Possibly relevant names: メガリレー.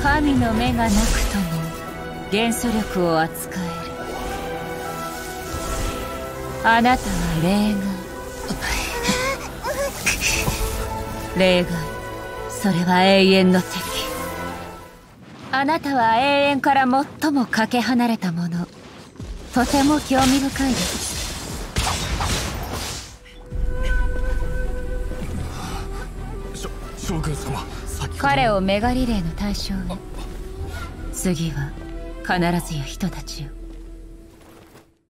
神の目がなくとも元素力を扱える。あなたは例外。例外、それは永遠の敵。あなたは永遠から最もかけ離れたもの。とても興味深いです。将軍様、彼をメガリレーの対象に。次は必ずや人たちを。